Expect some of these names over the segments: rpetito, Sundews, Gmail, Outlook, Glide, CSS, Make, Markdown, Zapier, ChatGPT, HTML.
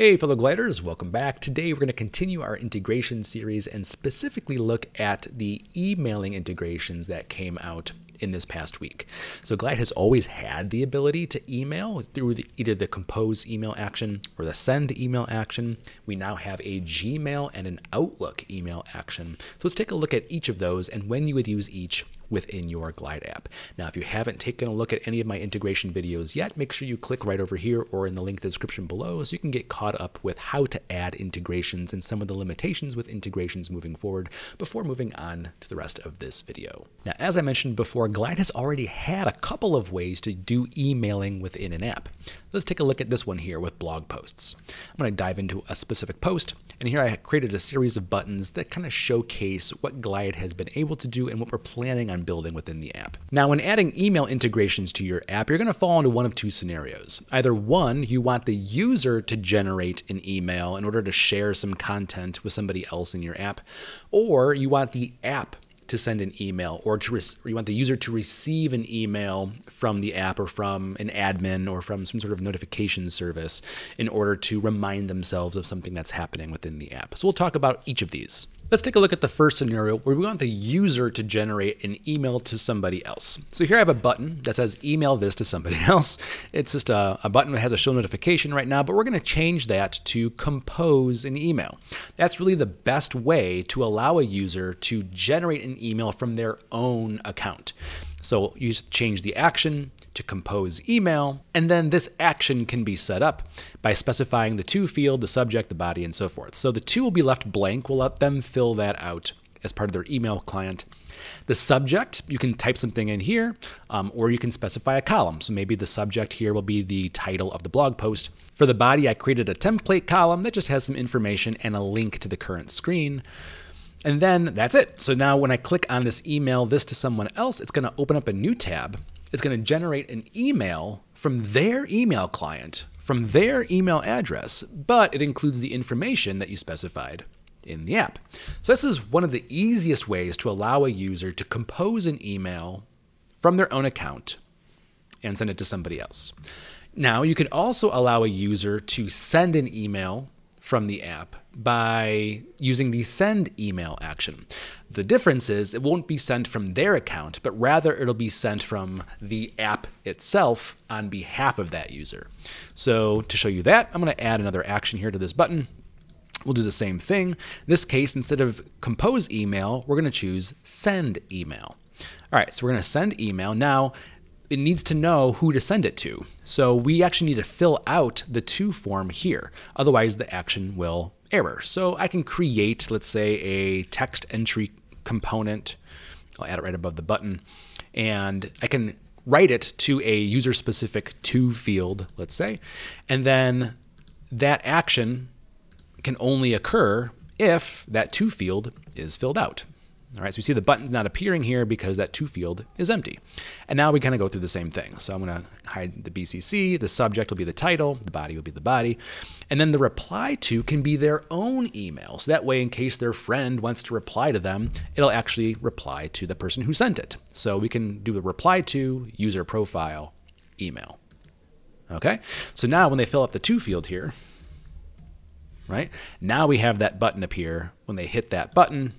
Hey fellow gliders, welcome back. Today we're going to continue our integration series and specifically look at the emailing integrations that came out in this past week. So Glide has always had the ability to email through either the compose email action or the send email action. We now have a Gmail and an Outlook email action. So let's take a look at each of those and when you would use each within your Glide app. Now, if you haven't taken a look at any of my integration videos yet, make sure you click right over here or in the link description below so you can get caught up with how to add integrations and some of the limitations with integrations moving forward before moving on to the rest of this video. Now, as I mentioned before, Glide has already had a couple of ways to do emailing within an app. Let's take a look at this one here with blog posts. I'm going to dive into a specific post, and here I created a series of buttons that kind of showcase what Glide has been able to do and what we're planning on building within the app. Now, when adding email integrations to your app, you're going to fall into one of two scenarios. Either one, you want the user to generate an email in order to share some content with somebody else in your app, or you want the app to send an email, or you want the user to receive an email from the app or from an admin or from some sort of notification service in order to remind themselves of something that's happening within the app. So we'll talk about each of these. Let's take a look at the first scenario where we want the user to generate an email to somebody else. So here I have a button that says email this to somebody else. It's just a button that has a show notification right now, but we're going to change that to compose an email. That's really the best way to allow a user to generate an email from their own account. So you just change the action to compose email, and then this action can be set up by specifying the to field, the subject, the body, and so forth. So the to will be left blank. We'll let them fill that out as part of their email client. The subject, you can type something in here, or you can specify a column. So maybe the subject here will be the title of the blog post. For the body, I created a template column that just has some information and a link to the current screen. And then that's it. So now when I click on this email this to someone else, it's going to open up a new tab. It's going to generate an email from their email client, from their email address, but it includes the information that you specified in the app. So this is one of the easiest ways to allow a user to compose an email from their own account and send it to somebody else. Now, you could also allow a user to send an email from the app by using the send email action. The difference is it won't be sent from their account, but rather it'll be sent from the app itself on behalf of that user. So to show you that, I'm going to add another action here to this button. We'll do the same thing. In this case, instead of compose email, we're going to choose send email. All right, so we're going to send email. Now, it needs to know who to send it to. So we actually need to fill out the to form here. Otherwise, the action will error. So I can create, let's say, a text entry component. I'll add it right above the button. And I can write it to a user-specific to field, let's say. And then that action can only occur if that to field is filled out. All right, so we see the button's not appearing here because that to field is empty. And now we kind of go through the same thing. So I'm going to hide the BCC, the subject will be the title, the body will be the body, and then the reply to can be their own email. So that way, in case their friend wants to reply to them, it'll actually reply to the person who sent it. So we can do a reply to, user profile, email. Okay, so now when they fill up the to field here, right, now we have that button appear. When they hit that button,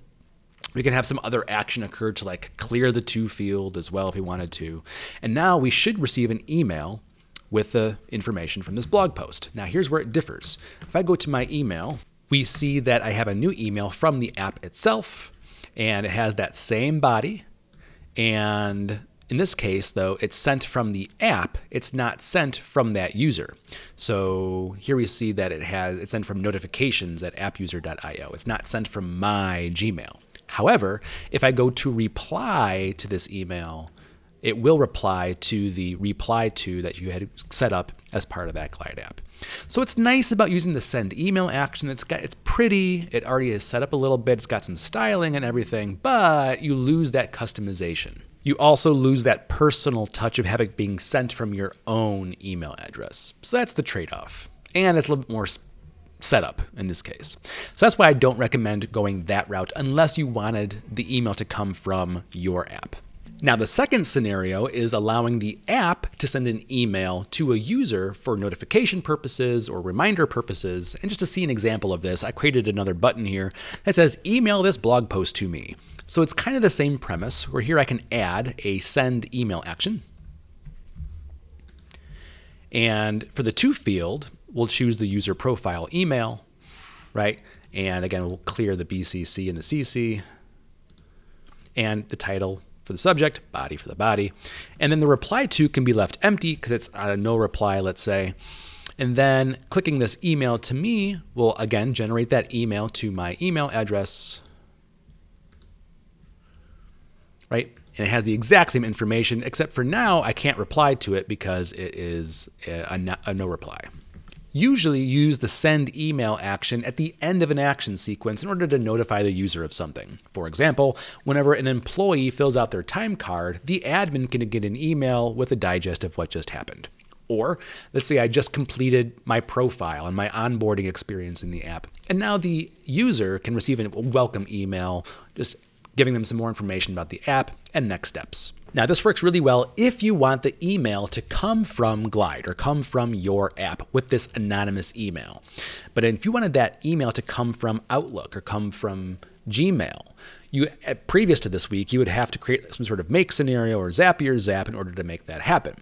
we can have some other action occur to like clear the to field as well if we wanted to. And now we should receive an email with the information from this blog post. Now here's where it differs. If I go to my email, we see that I have a new email from the app itself, and it has that same body. And in this case, though, it's sent from the app. It's not sent from that user. So here we see that it's sent from notifications at appuser.io. It's not sent from my Gmail. However, if I go to reply to this email, it will reply to the reply to that you had set up as part of that Glide app. So what's nice about using the send email action, it's pretty, it already is set up a little bit, it's got some styling and everything, but you lose that customization. You also lose that personal touch of having it being sent from your own email address. So that's the trade-off. And it's a little bit more setup in this case. So that's why I don't recommend going that route unless you wanted the email to come from your app. Now, the second scenario is allowing the app to send an email to a user for notification purposes or reminder purposes. And just to see an example of this, I created another button here that says, email this blog post to me. So it's kind of the same premise where here I can add a send email action. And for the to field, we'll choose the user profile email, right? And again, we'll clear the BCC and the CC and the title for the subject, body for the body. And then the reply to can be left empty because it's no reply, let's say. And then clicking this email to me will again generate that email to my email address, right? And it has the exact same information, except for now I can't reply to it because it is a no reply. Usually use the send email action at the end of an action sequence in order to notify the user of something. For example, whenever an employee fills out their time card, the admin can get an email with a digest of what just happened. Or let's say I just completed my profile and my onboarding experience in the app, and now the user can receive a welcome email, just giving them some more information about the app and next steps. Now, this works really well if you want the email to come from Glide or come from your app with this anonymous email. But if you wanted that email to come from Outlook or come from Gmail, previous to this week, you would have to create some sort of Make scenario or Zapier Zap in order to make that happen.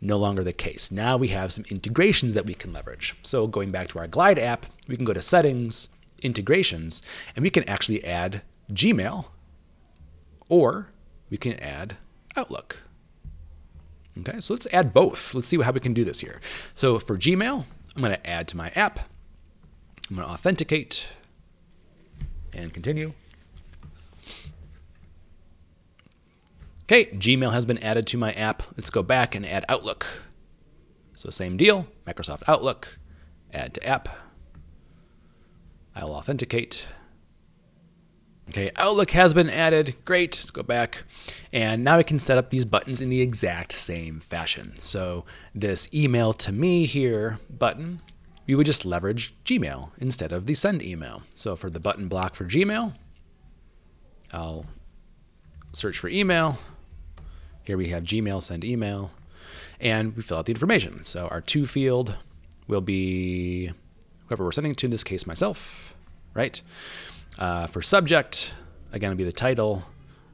No longer the case. Now we have some integrations that we can leverage. So going back to our Glide app, we can go to Settings, Integrations, and we can actually add Gmail or we can add Outlook. Okay, so let's add both. Let's see how we can do this here. So for Gmail, I'm going to add to my app. I'm going to authenticate and continue. Okay, Gmail has been added to my app. Let's go back and add Outlook. So same deal, Microsoft Outlook, add to app. I'll authenticate. Okay, Outlook has been added. Great, let's go back. And now we can set up these buttons in the exact same fashion. So this email to me here button, we would just leverage Gmail instead of the send email. So for the button block for Gmail, I'll search for email. Here we have Gmail, send email, and we fill out the information. So our to field will be whoever we're sending to, in this case, myself, right? For subject, again, it'll be the title.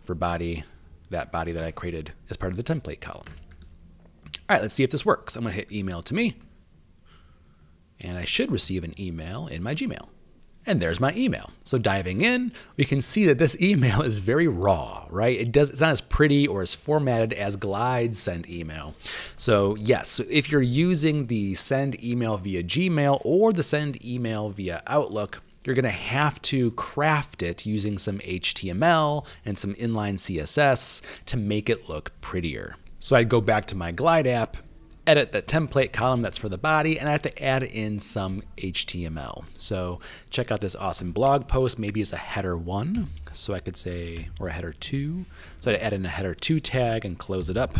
For body, that body that I created as part of the template column. All right, let's see if this works. I'm going to hit email to me, and I should receive an email in my Gmail. And there's my email. So diving in, we can see that this email is very raw, right? It's not as pretty or as formatted as Glide send email. So yes, if you're using the send email via Gmail or the send email via Outlook, you're going to have to craft it using some HTML and some inline CSS to make it look prettier. So I'd go back to my Glide app, edit the template column that's for the body, and I have to add in some HTML. So check out this awesome blog post, maybe as a header one. So I could say, or a header two. So I'd add in a header two tag and close it up.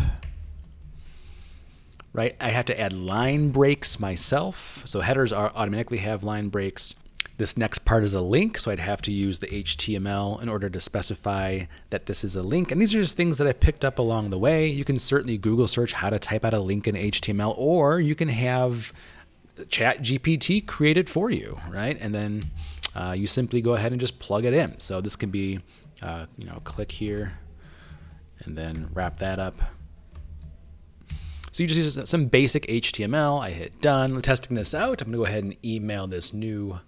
Right, I have to add line breaks myself. So headers automatically have line breaks. This next part is a link, so I'd have to use the HTML in order to specify that this is a link. And these are just things that I picked up along the way. You can certainly Google search how to type out a link in HTML, or you can have ChatGPT create it for you, right? And then you simply go ahead and just plug it in. So this can be, click here and then wrap that up. So you just use some basic HTML. I hit done. I'm testing this out. I'm gonna go ahead and email this new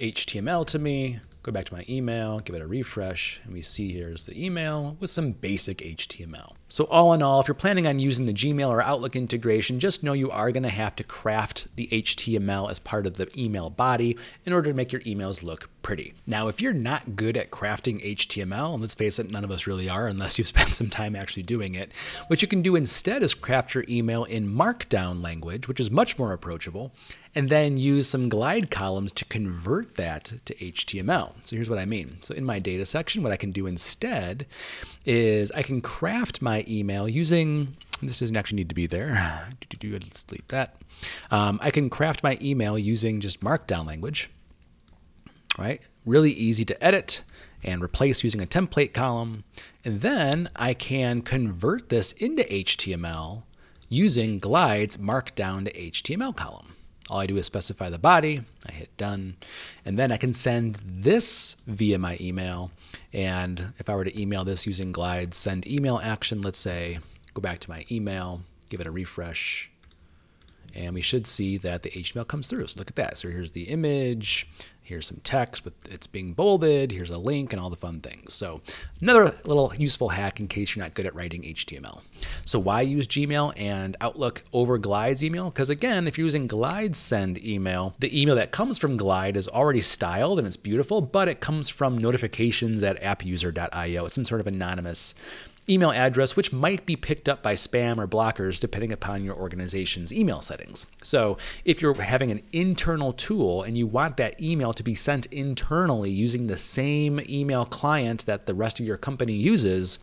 HTML to me, go back to my email, give it a refresh, and we see here's the email with some basic HTML. So all in all, if you're planning on using the Gmail or Outlook integration, just know you are going to have to craft the HTML as part of the email body in order to make your emails look pretty. Now, if you're not good at crafting HTML, and let's face it, none of us really are unless you've spent some time actually doing it, what you can do instead is craft your email in Markdown language, which is much more approachable, and then use some Glide columns to convert that to HTML. So here's what I mean. So in my data section, what I can do instead is I can craft my email using, this doesn't actually need to be there. Let's delete that. I can craft my email using just Markdown language, right? Really easy to edit. and replace using a template column. And then I can convert this into HTML using Glide's Markdown to HTML column. All I do is specify the body, I hit done, and then I can send this via my email. And if I were to email this using Glide, send email action, let's say, go back to my email, give it a refresh, and we should see that the HTML comes through. So look at that. So here's the image, here's some text, but it's being bolded, here's a link and all the fun things. So another little useful hack in case you're not good at writing HTML. So why use Gmail and Outlook over Glide's email? Because again, if you're using Glide send email, the email that comes from Glide is already styled and it's beautiful, but it comes from notifications@appuser.io. It's some sort of anonymous email address, which might be picked up by spam or blockers depending upon your organization's email settings. So if you're having an internal tool and you want that email to be sent internally using the same email client that the rest of your company uses,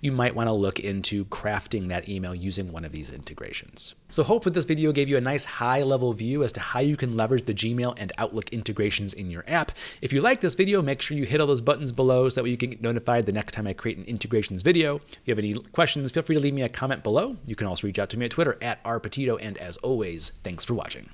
you might want to look into crafting that email using one of these integrations. So hopefully this video gave you a nice high-level view as to how you can leverage the Gmail and Outlook integrations in your app. If you like this video, make sure you hit all those buttons below so that way you can get notified the next time I create an integrations video. If you have any questions, feel free to leave me a comment below. You can also reach out to me at Twitter @rpetito, and as always, thanks for watching.